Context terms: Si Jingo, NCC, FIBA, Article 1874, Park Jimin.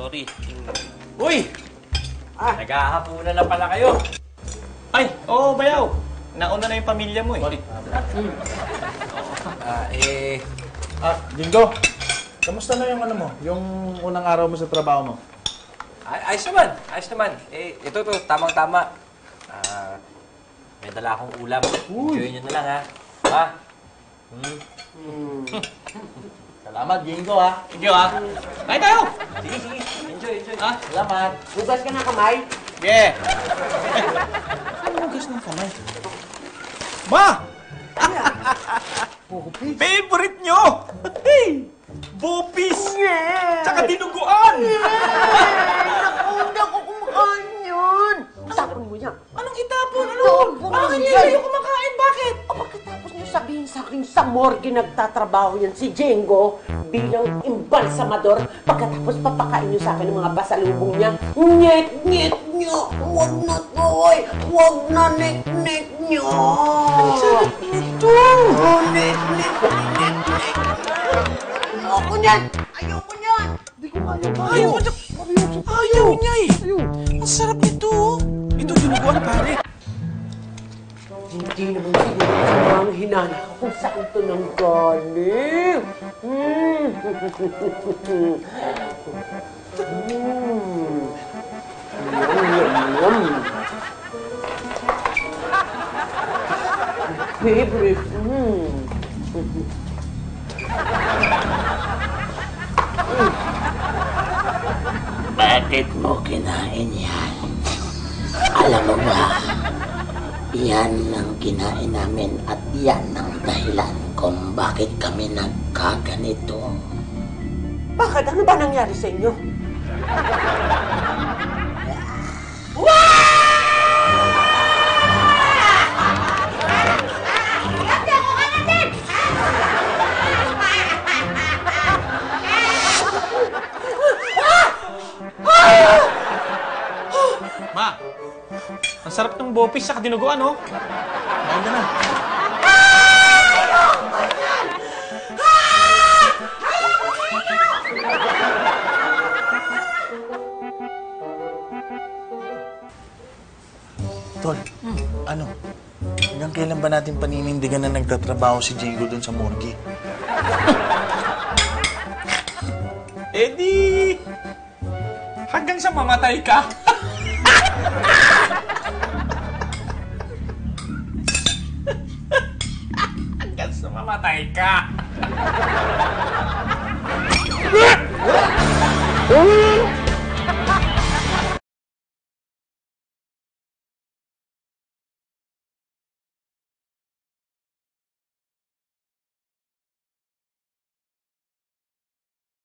sorry. Uy! Ah. Nag-ahapunan na pala kayo. Ay, oo, bayaw. Nauna na yung pamilya mo eh. Sorry. Jingo, kamusta na yung ano mo? Yung unang araw mo sa trabaho mo? Ayos naman, ayos naman. Eh, ito, tamang-tama. May dala akong ulam. Enjoy nyo na lang, ha? Ha? Salamat, Jingo, ha? Enjoy, ha? Kain tayo! Sige, sige. Enjoy, enjoy. Ha? Salamat. Hugas ka ng kamay? Yeah. Ano hugas ng kamay? Ma! Favorite nyo! Bopis! Tsaka dinuguan! Nakuha ko kumakain yun! Itapon mo niya! Anong itapon? Bakit hindi kayo kumakain? Bakit? Pagkatapos niyo sabihin sa akin sa morgue nagtatrabaho yan si Jingo bilang imbalsamador, pagkatapos papakain niyo sa akin ng mga basalubong niya, nyet-nyet niyo! Huwag na toy! Huwag na nek-nek niyo! Ang sarap nito! Nek-nek-nek-nek! Ayoko niyan! Ayoko niyan! Hindi ko kaya ba? Ayoko niya! Ayaw niya eh! Ang sarap nito! Ito, dinuguan pare! Hindi naman siguro ang hinana kung saan ito nang galing! Favorite! Bakit mo kinain yan? Alam mo ba, yan ang kinain namin at yan ang dahilan kung bakit kami nagkaganito. Bakit? Ano ba nangyari sa inyo? Ma, ang sarap ng bopis saka dinuguan, oh. Mayroon na na. Tol, ano? Hanggang kailan ba natin paninindigan na nagtatrabaho si Jingo dun sa morgue? Eddie! Hanggang sa mamatay ka? Hanggang sa mamatay ka!